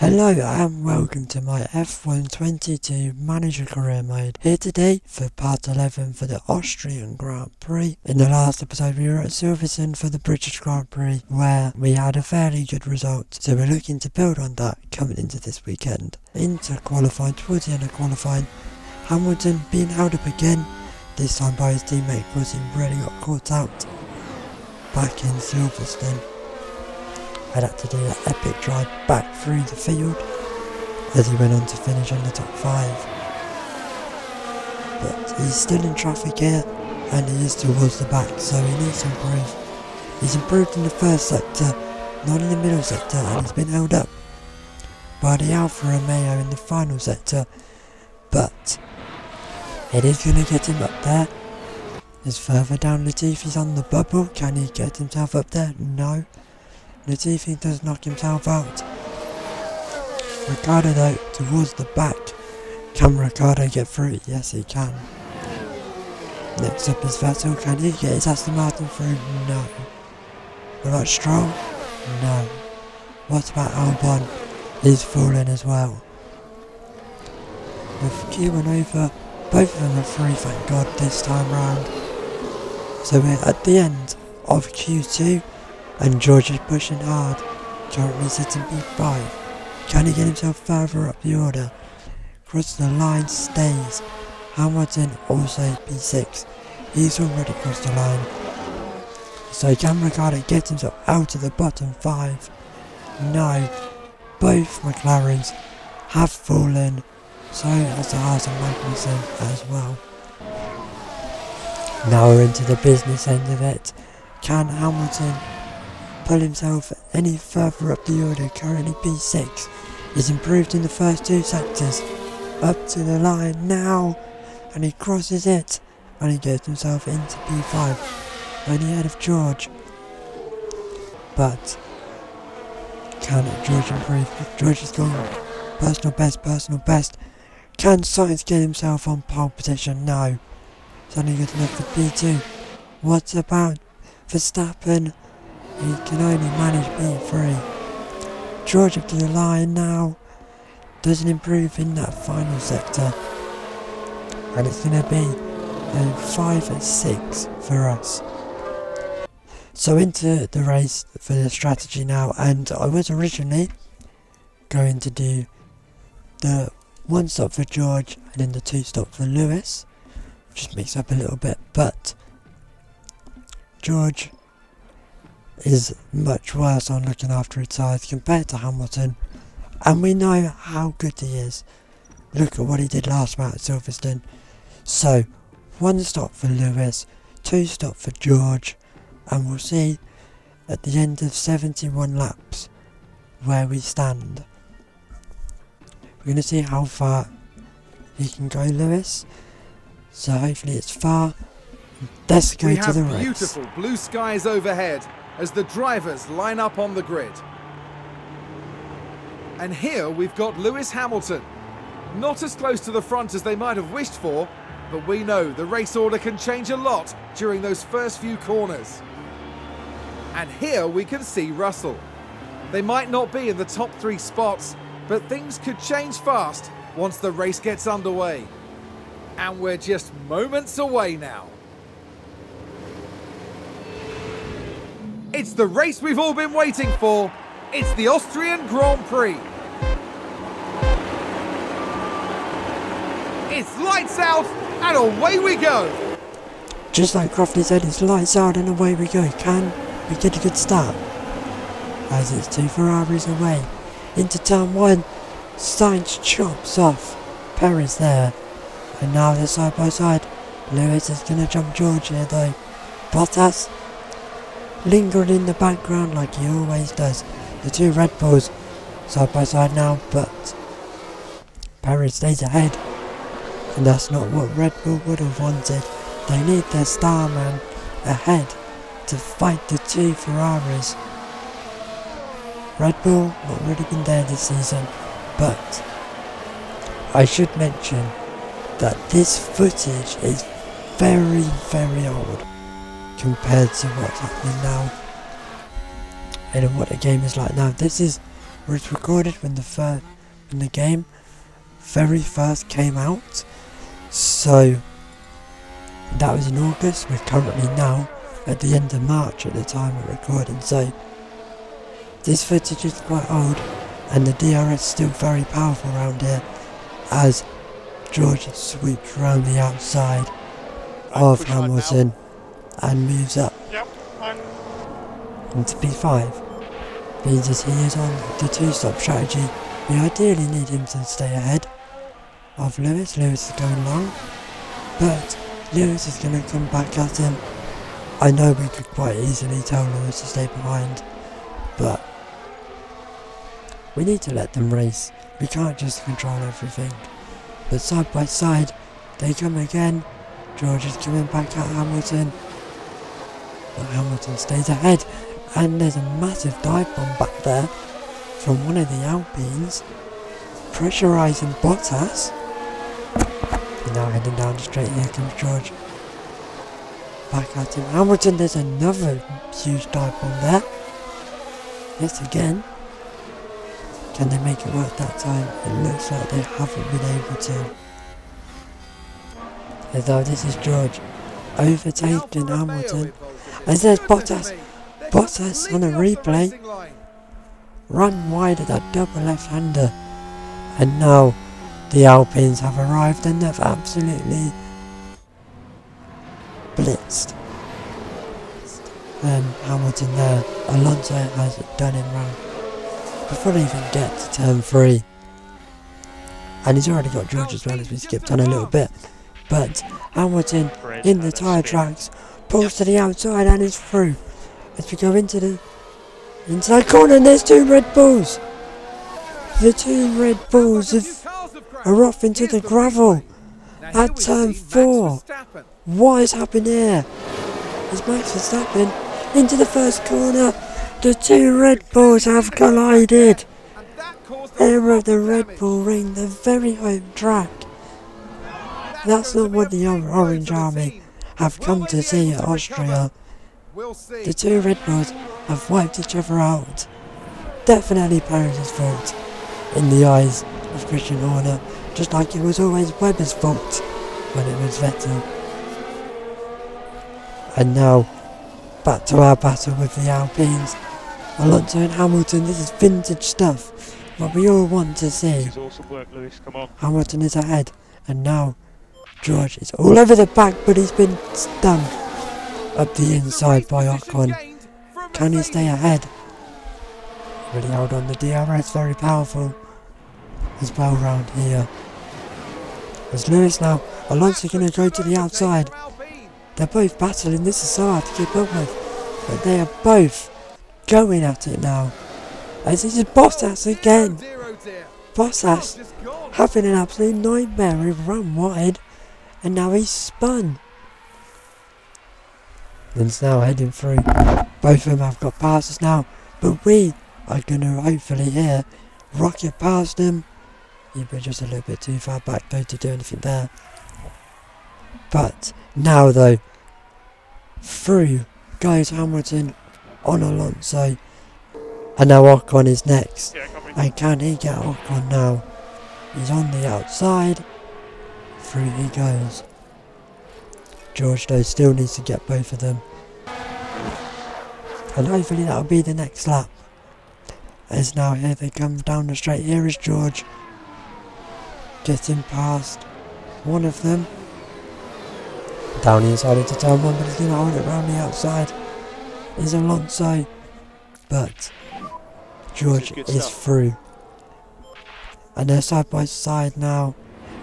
Hello and welcome to my F1 22 manager career mode. Here today for part 11 for the Austrian Grand Prix. In the last episode we were at Silverstone for the British Grand Prix where we had a fairly good result. So we're looking to build on that coming into this weekend. Into qualifying, towards the end of qualifying, Hamilton being held up again, this time by his teammate because he really got caught out back in Silverstone. I'd had to do that epic drive back through the field as he went on to finish on the top 5. But he's still in traffic here and he is towards the back, so he needs to improve. He's improved in the first sector, not in the middle sector, and he's been held up by the Alfa Romeo in the final sector. But it is going to get him up there. He's further down. Latifi's on the bubble. Can he get himself up there? No. Latifi does knock himself out. Ricciardo though, towards the back. Can Ricciardo get through? Yes, he can. Next up is Vettel. Can he get his Aston Martin through? No. What about Stroll? No. What about Albon? He's falling as well. With Q1 over, both of them are free, thank God, this time round. So we're at the end of Q2. And George is pushing hard, currently sitting B5. Can he get himself further up the order? Cross the line, stays. Hamilton also B6. He's already crossed the line. So can Ricciardo get himself out of the bottom 5? No. Both McLarens have fallen. So has the Haas and Magnussen as well. Now we're into the business end of it. Can Hamilton pull himself any further up the order? Currently P6. He's improved in the first two sectors. Up to the line now, and he crosses it, and he gets himself into P5, only ahead of George. But can George improve? George is going personal best, personal best. Can Sainz get himself on pole position? No. It's only good enough for P2. What about Verstappen? He can only manage B3. George up to the line now. Doesn't improve in that final sector. And it's going to be a 5 and 6 for us. So into the race for the strategy now. And I was originally going to do the one stop for George and then the two stop for Lewis. Just mix up a little bit. But George is much worse on looking after his sides compared to Hamilton, and we know how good he is. Look at what he did last round at Silverstone. So one stop for Lewis, two stop for George, and we'll see at the end of 71 laps where we stand. We're going to see how far he can go, Lewis, so hopefully it's far. Let's go to the race. We have beautiful blue skies overhead as the drivers line up on the grid. And here we've got Lewis Hamilton. Not as close to the front as they might have wished for, but we know the race order can change a lot during those first few corners. And here we can see Russell. They might not be in the top 3 spots, but things could change fast once the race gets underway. And we're just moments away now. It's the race we've all been waiting for. It's the Austrian Grand Prix. It's lights out and away we go. Just like Crofty said, it's lights out and away we go. Can we get a good start? As it's 2 Ferraris away. Into turn 1. Sainz chops off Perez there. And now they're side by side. Lewis is going to jump George here though. Bottas lingering in the background like he always does. The two Red Bulls side by side now, but Perez stays ahead, and that's not what Red Bull would have wanted. They need their star man ahead to fight the two Ferraris. Red Bull not really been there this season, but I should mention that this footage is very old compared to what's happening now and what the game is like now. This is was recorded when the game very first came out. So that was in August. We're currently now at the end of March at the time of recording, so this footage is quite old, and the DRS is still very powerful around here as George sweeps round the outside of Hamilton and moves up into P5. Means as he is on the two-stop strategy, we ideally need him to stay ahead of Lewis. Lewis is going long, but Lewis is going to come back at him. I know we could quite easily tell Lewis to stay behind, but we need to let them race. We can't just control everything. But side by side, they come again. George is coming back at Hamilton, but Hamilton stays ahead, and there's a massive dive bomb back there from one of the Alpines, pressurising Bottas. And now heading down the straight, here comes George. Back at him. Hamilton, there's another huge dive bomb there. Yet again. Can they make it work that time? It looks like they haven't been able to. As though this is George overtaking Hamilton. And there's Bottas. Bottas on a replay. Run wide at that double left-hander. And now the Alpines have arrived and they've absolutely blitzed Hamilton there. Alonso has done him wrong before they even get to turn 3, and he's already got George as well, as we skipped on a little bit. But Hamilton in the tyre tracks pulls to the outside and is through as we go into the inside corner, and there's two Red Bulls. The two Red Bulls are off into the gravel at turn 4. What has happened here? It's Max Verstappen into the first corner. The two Red Bulls have collided. Here at the Red Bull Ring, the very home track. That's not what the Orange Army have come to see at Austria. The two Red Bulls have wiped each other out. Definitely Perez's fault in the eyes of Christian Horner, just like it was always Webber's fault when it was Vettel. And now, back to our battle with the Alpines. Alonso and Hamilton, this is vintage stuff, what we all want to see. Hamilton is ahead, and now George is all over the back, but he's been stung up the inside by Ocon. Can he stay ahead? Really held on, the DRS very powerful as well round here. As Lewis now, Alonso going to go to the outside. They're both battling, this is so hard to keep up with, but they are both going at it now. As this is Bottas again. Bottas having an absolute nightmare, he ran wide and now he's spun. And it's now heading through, both of them have got passes now, but we are going to hopefully here rocket past them. He was just a little bit too far back though to do anything there. But now though, through goes Hamilton on Alonso, and now Ocon is next, and can he get Ocon now? He's on the outside, through he goes. George though still needs to get both of them, and hopefully that'll be the next lap. As now here they come down the straight, here is George getting past one of them. Down the inside into turn 1, but he's going to hold it round the outside is Alonso, but George is through. And they're side by side now,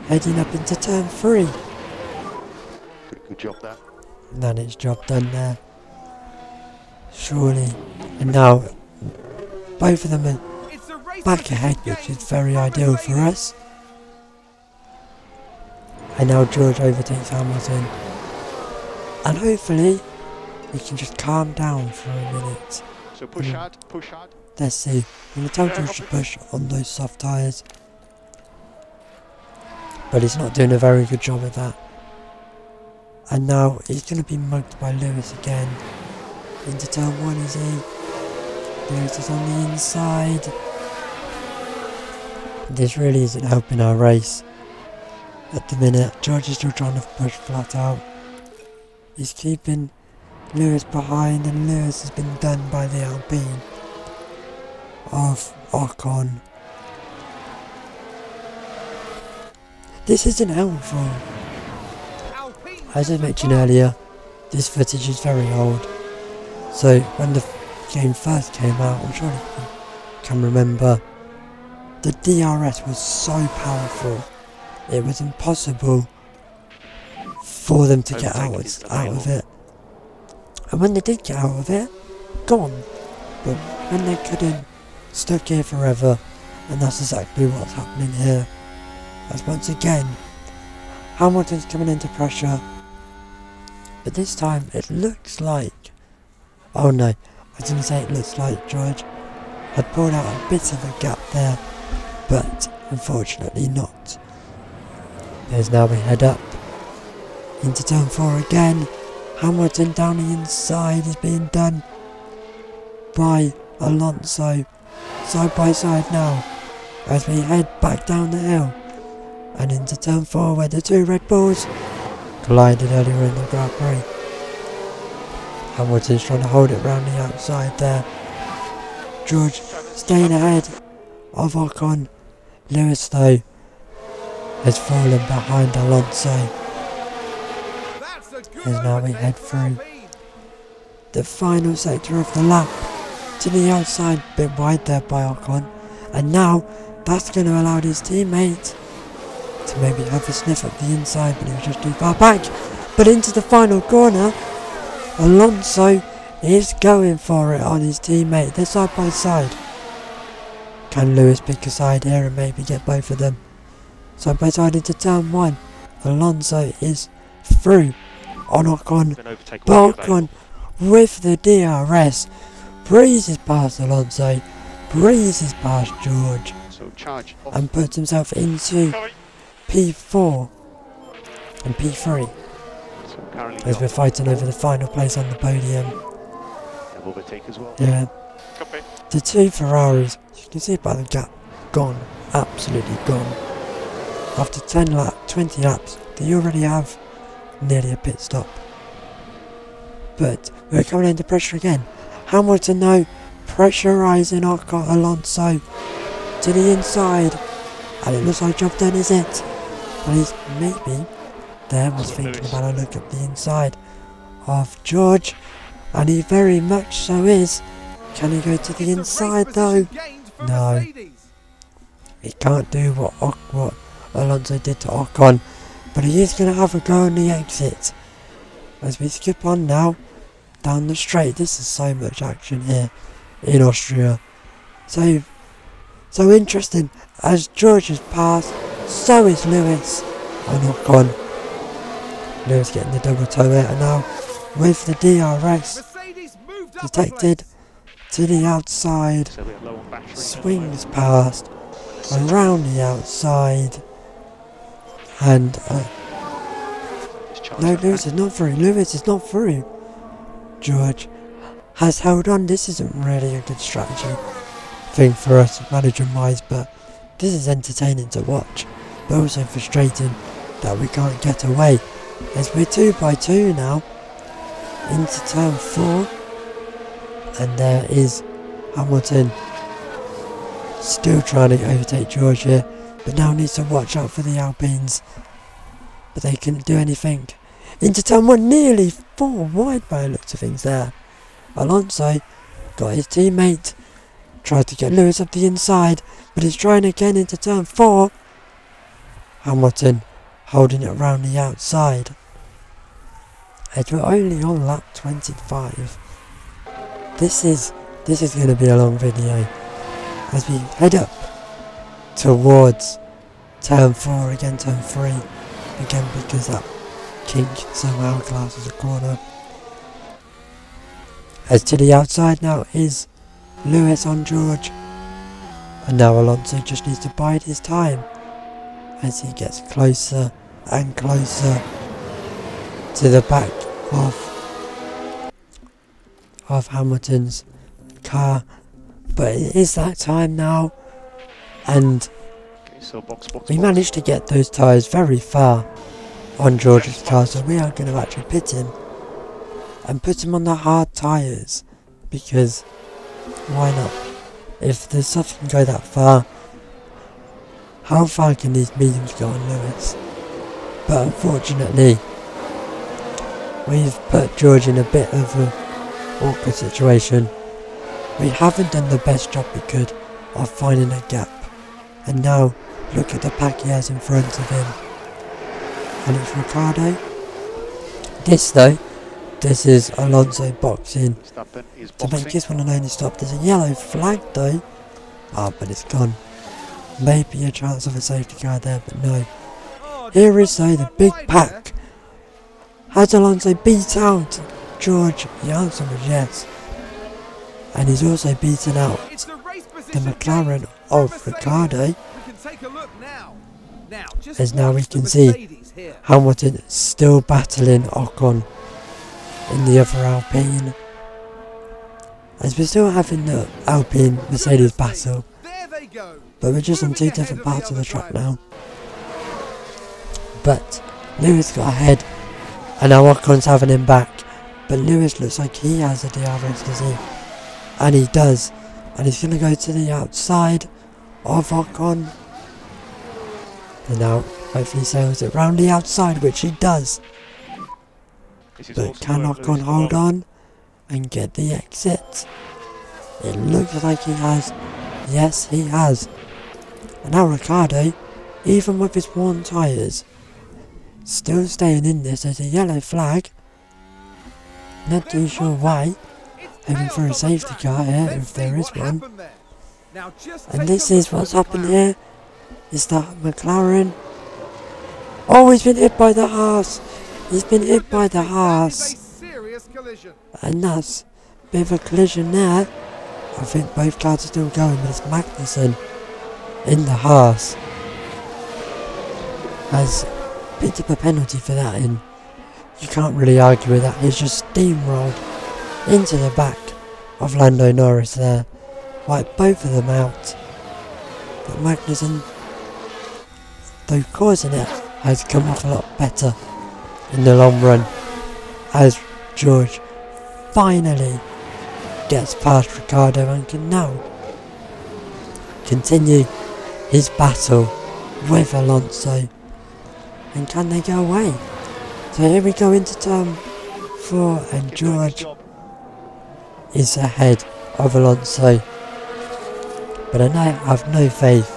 heading up into turn 3. Good job there. And then it's job done there. Surely. And now both of them are back ahead, which is very ideal for us. And now George overtakes Hamilton. And hopefully, we can just calm down for a minute. So push hard, push hard. Let's see. I'm going to tell George to push on those soft tyres. But he's not doing a very good job of that. And now he's going to be mugged by Lewis again. Into turn 1, is he? Lewis is on the inside. This really isn't helping our race at the minute. George is still trying to push flat out. He's keeping Lewis behind, and Lewis has been done by the Alpine of Ocon. This isn't helpful. As I mentioned earlier, this footage is very old, so when the game first came out, I'm sure you can remember, the DRS was so powerful, it was impossible for them to get out of it. And when they did get out of it, gone. But when they couldn't, stuck here forever, and that's exactly what's happening here. As once again, Hamilton's coming into pressure, but this time it looks like, oh no, I didn't say it looks like, George had pulled out a bit of a gap there, but unfortunately not. There's now a head up into turn 4 again. Hamilton down the inside is being done by Alonso, side by side now, as we head back down the hill and into turn 4, where the two Red Bulls collided earlier in the Grand Prix. Hamilton's trying to hold it round the outside there. George staying ahead of Ocon. Lewis though has fallen behind Alonso. And now we head through the final sector of the lap to the outside, bit wide there by Ocon. And now that's going to allow his teammate to maybe have a sniff at the inside, but he was just too far back. But into the final corner, Alonso is going for it on his teammate. They're side by side. Can Lewis pick a side here and maybe get both of them? Side by side into turn 1. Alonso is through on Ocon. But Ocon with the DRS breezes past Alonso, breezes past George, and puts himself into P4 and P3 as we're fighting over the final place on the podium. Yeah, the two Ferraris, you can see by the gap, gone, absolutely gone. After 10 laps, 20 laps, they already have nearly a pit stop. But we're coming under pressure again. Hamilton now pressurising Alonso to the inside, and it looks like job done, is it? At least maybe there was thinking about a look at the inside of George, and he very much so is. Can he go to the inside though? No, he can't do what Alonso did to Ocon, but he is going to have a go on the exit as we skip on now down the straight. This is so much action here in Austria, so interesting. As George has passed, so is Lewis on Ocon. Lewis getting the double toe there, and now with the DRS detected to the outside, swings past, around the outside, and no, Lewis is not through, Lewis is not through. George has held on. This isn't really a good strategy thing for us management wise, but this is entertaining to watch, but also frustrating that we can't get away. As we're 2 by 2 now into turn 4, and there is Hamilton still trying to overtake George here, but now needs to watch out for the Alpines, but they couldn't do anything. Into turn 1, nearly 4 wide by the looks of things there. Alonso got his teammate, tried to get Lewis up the inside, but he's trying again into turn 4. Hamilton holding it around the outside as we're only on lap 25. This is going to be a long video as we head up towards turn 4 again, turn 3 again, because that kink somehow glasses a corner. As to the outside now is Lewis on George, and now Alonso just needs to bide his time as he gets closer and closer to the back of Hamilton's car. But it is that time now, and so box. We managed to get those tyres very far on George's car, so we are going to actually pit him and put him on the hard tyres, because why not? If the stuff can go that far, how far can these mediums go on Lewis? But unfortunately, we've put George in a bit of a awkward situation. We haven't done the best job we could of finding a gap, and now look at the pack he has in front of him, and it's Ricciardo. This is Alonso boxing to make this one an only stop. There's a yellow flag though, but it's gone. Maybe a chance of a safety car there, but no. Here is though the big pack. Has Alonso beat out George? The answer was yes. And he's also beaten out the McLaren of Ricciardo. As now we can see Hamilton still battling Ocon in the other Alpine. As we're still having the Alpine Mercedes battle, but we're just on two different parts of the track now. But Lewis got ahead, and now Ocon's having him back. But Lewis looks like he has a DRS, does he? And he does, and he's going to go to the outside of Ocon, and now hopefully sails it round the outside, which he does. But can Ocon hold on and get the exit? It looks like he has. Yes, he has. And now Ricciardo, even with his worn tyres, still staying in this. There's a yellow flag, not too sure why. Heading for a safety car here, if there is one. And this is what's happened here. Is that McLaren? Oh, he's been hit by the Haas. He's been hit by the Haas. And that's a bit of a collision there. I think both cars are still going, but it's Magnussen in the Haas has picked up a penalty for that, and you can't really argue with that. He's just steamrolled into the back of Lando Norris there, wiped both of them out. But Magnussen, though causing it, has come off a lot better in the long run, as George finally gets past Ricciardo and can now continue his battle with Alonso. And can they go away? So here we go into turn 4, and George is ahead of Alonso, but I now have no faith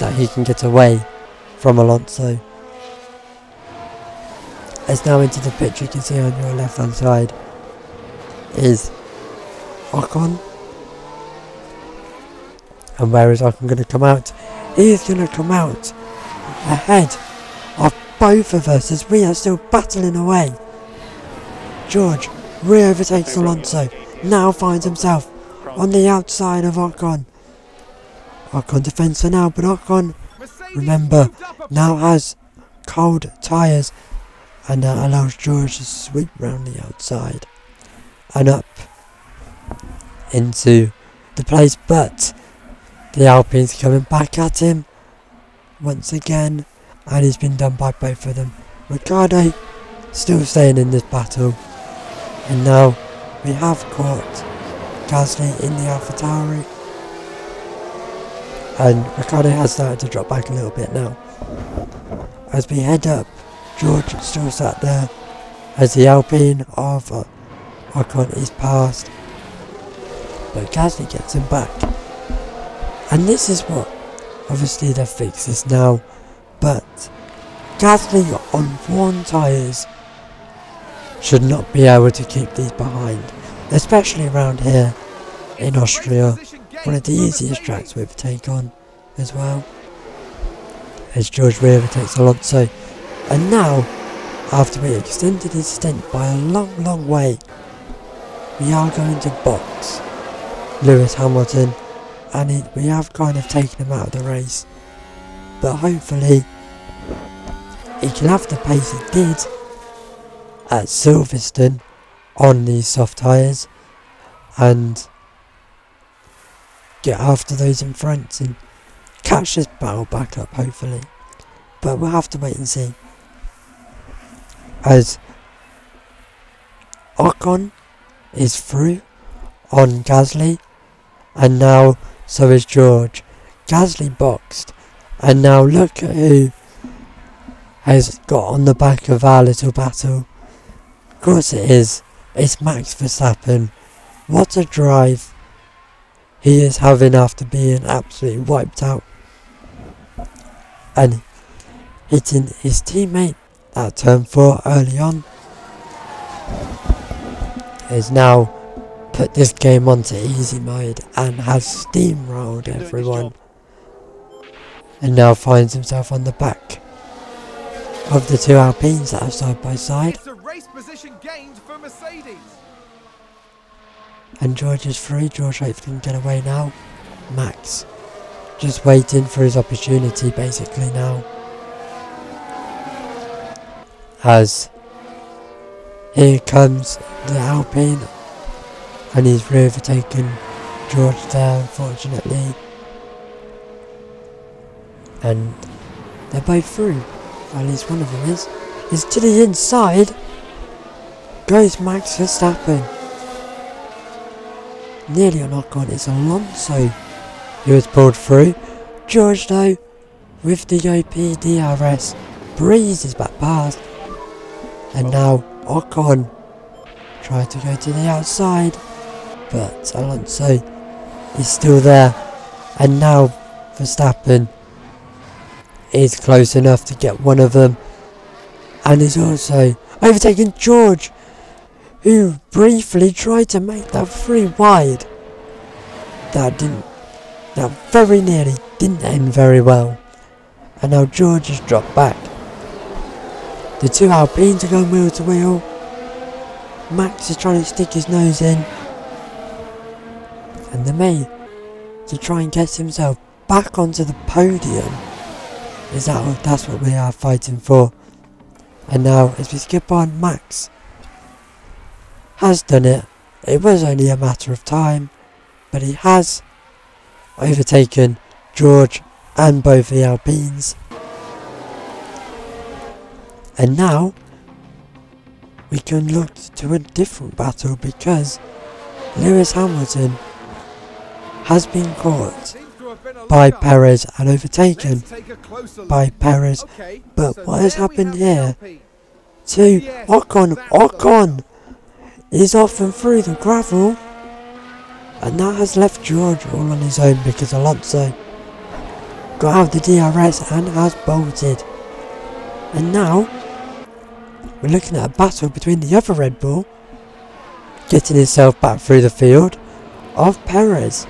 that he can get away from Alonso. As now into the picture you can see on your left hand side is Ocon, and where is Ocon going to come out? He's going to come out ahead of both of us as we are still battling away. George re-overtakes Alonso, now finds himself on the outside of Ocon. Ocon defends for now, but Ocon, remember, now has cold tyres, and that allows George to sweep round the outside and up into the place. But the Alpine's coming back at him once again, and he's been done by both of them. Ricciardo still staying in this battle, and now we have caught Gasly in the Alpha Tauri, and Ricciardo has started to drop back a little bit now. As we head up, George still sat there as the Alpine of Ocon is passed, but Gasly gets him back. And this is what, obviously they fix this now, but Gasly on worn tyres should not be able to keep these behind, especially around here in Austria, one of the easiest tracks we've taken on as well. As George re-overtakes Alonso, and now, after we extended his stint by a long way, we are going to box Lewis Hamilton, and we have kind of taken him out of the race, but hopefully he can have the pace he did at Silverstone on these soft tyres and get after those in front and catch this barrel back up, hopefully. But we'll have to wait and see. As Ocon is through on Gasly, and now so is George. Gasly boxed, and now look at who has got on the back of our little battle. Of course it is, it's Max Verstappen. What a drive he is having after being absolutely wiped out and hitting his teammate at turn 4 early on. Has now put this game onto easy mode and has steamrolled everyone, and now finds himself on the back of the two Alpines that are side by side. It's a race position gained for Mercedes. And George is free. George hopefully can get away now. Max just waiting for his opportunity basically now, as here comes the Alpine, and he's really overtaken George there, unfortunately. And they're both through, at least one of them is. Is to the inside, goes Max Verstappen. Nearly a knock on, it's Alonso who was pulled through. George though, with the OP DRS, breezes back past, and now Ocon tried to go to the outside, but Alonso is still there, and now Verstappen is close enough to get one of them, and is also overtaking George, who briefly tried to make that three wide. That very nearly didn't end very well, and now George has dropped back. The two Alpines are going wheel to wheel. Max is trying to stick his nose in, and the main to try and get himself back onto the podium. Is that's what we are fighting for. And now as we skip on, Max has done it. It was only a matter of time, but he has overtaken George and both the Alpines. And now we can look to a different battle, because Lewis Hamilton has been caught by Perez and overtaken by Perez. But what has happened here to Ocon? Ocon is off and through the gravel, and that has left George all on his own, because Alonso got out the DRS and has bolted. And now we're looking at a battle between the other Red Bull getting himself back through the field of Perez,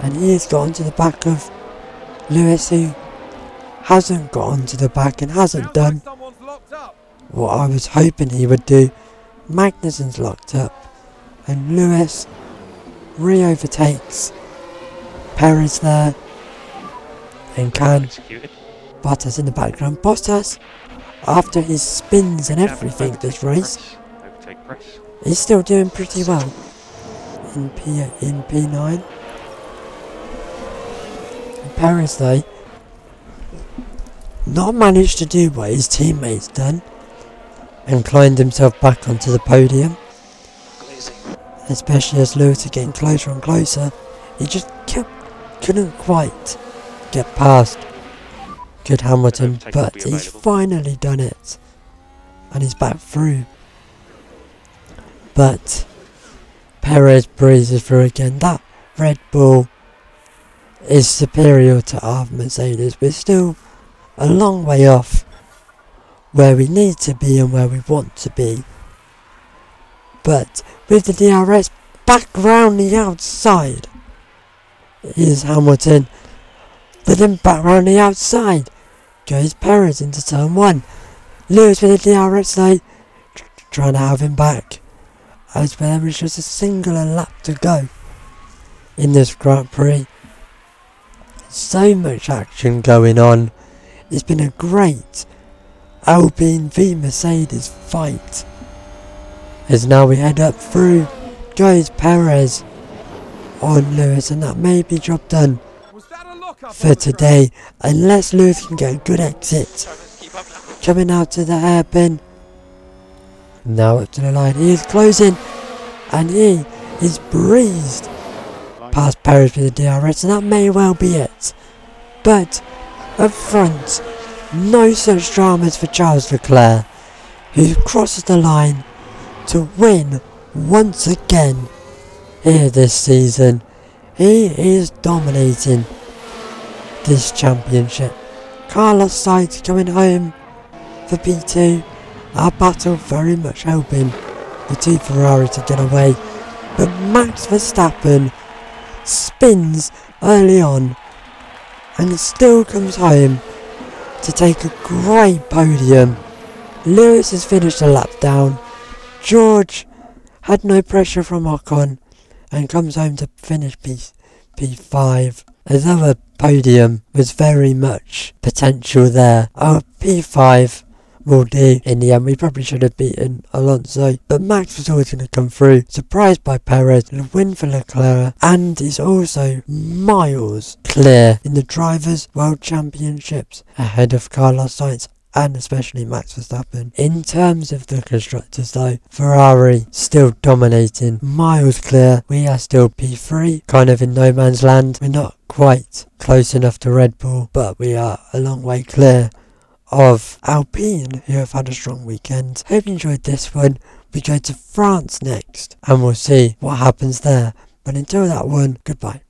and he has got onto the back of Lewis, who hasn't got onto the back and hasn't done what I was hoping he would do. Magnussen's locked up, and Lewis re-overtakes Perez there, and can Bottas in the background. Bottas, after his spins and everything this race, he's still doing pretty well in P9. And Perez though, not managed to do what his teammates done and climbed himself back onto the podium. Especially as Lewis is getting closer and closer, he just couldn't quite get past good Hamilton, but he's finally done it and he's back through. But Perez breezes through again. That Red Bull is superior to our Mercedes. We're still a long way off where we need to be and where we want to be, but with the DRS back round the outside is Hamilton, but then back round the outside goes Perez into turn 1. Lewis with the DRS though, trying to have him back, as there is just a singular lap to go in this Grand Prix. So much action going on. It's been a great Alpine v Mercedes fight, as now we head up through, goes Perez on Lewis, and that may be job done for today, unless Lewis can get a good exit. Coming out to the hairpin. Now up to the line, he is closing, and he is breezed past Perez with the DRS, and that may well be it. But up front, no such dramas for Charles Leclerc, who crosses the line to win once again here this season. He is dominating this championship. Carlos Sainz coming home for P2. Our battle very much helping the two Ferrari to get away, but Max Verstappen spins early on and still comes home to take a great podium. Lewis has finished a lap down. George had no pressure from Ocon and comes home to finish P5, as our podium was very much potential there. Our P5 will do in the end. We probably should have beaten Alonso, but Max was always going to come through. Surprised by Perez, the win for Leclerc, and is also miles clear in the Drivers' World Championships ahead of Carlos Sainz and especially Max Verstappen. In terms of the constructors though, Ferrari still dominating, miles clear. We are still P3, kind of in no man's land. We're not quite close enough to Red Bull, but we are a long way clear of Alpine, who have had a strong weekend. Hope you enjoyed this one. We go to France next and we'll see what happens there. But until that one, goodbye.